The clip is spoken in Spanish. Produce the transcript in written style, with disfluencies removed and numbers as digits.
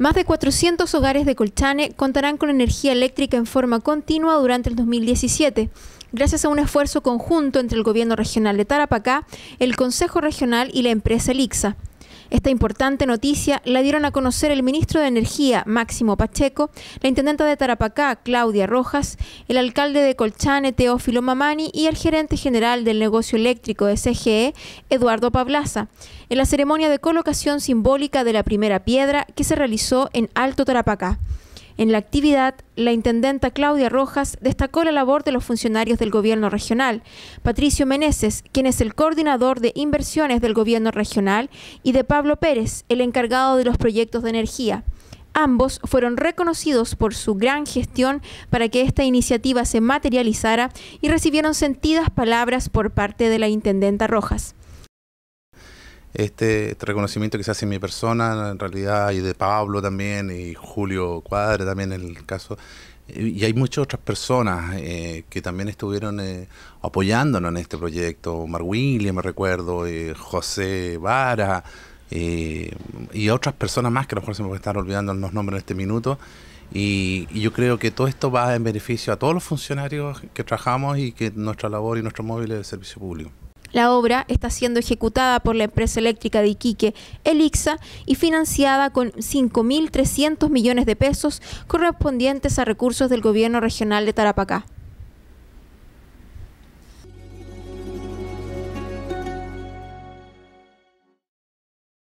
Más de 400 hogares de Colchane contarán con energía eléctrica en forma continua durante el 2017, gracias a un esfuerzo conjunto entre el Gobierno Regional de Tarapacá, el Consejo Regional y la empresa Elixa. Esta importante noticia la dieron a conocer el ministro de Energía, Máximo Pacheco, la intendenta de Tarapacá, Claudia Rojas, el alcalde de Colchane, Teófilo Mamani, y el gerente general del negocio eléctrico de CGE, Eduardo Pablaza, en la ceremonia de colocación simbólica de la primera piedra que se realizó en Alto Tarapacá. En la actividad, la intendenta Claudia Rojas destacó la labor de los funcionarios del Gobierno Regional, Patricio Meneses, quien es el coordinador de inversiones del Gobierno Regional, y de Pablo Pérez, el encargado de los proyectos de energía. Ambos fueron reconocidos por su gran gestión para que esta iniciativa se materializara y recibieron sentidas palabras por parte de la intendenta Rojas. Este reconocimiento que se hace en mi persona, en realidad, y de Pablo también, y Julio Cuadre también en el caso, y hay muchas otras personas que también estuvieron apoyándonos en este proyecto. Mar William, me recuerdo, José Vara, y otras personas más que a lo mejor se me pueden estar olvidando los nombres en este minuto. Y yo creo que todo esto va en beneficio a todos los funcionarios que trabajamos y que nuestra labor y nuestro móvil es el servicio público. La obra está siendo ejecutada por la empresa eléctrica de Iquique, Elixa, y financiada con 5.300 millones de pesos correspondientes a recursos del Gobierno Regional de Tarapacá.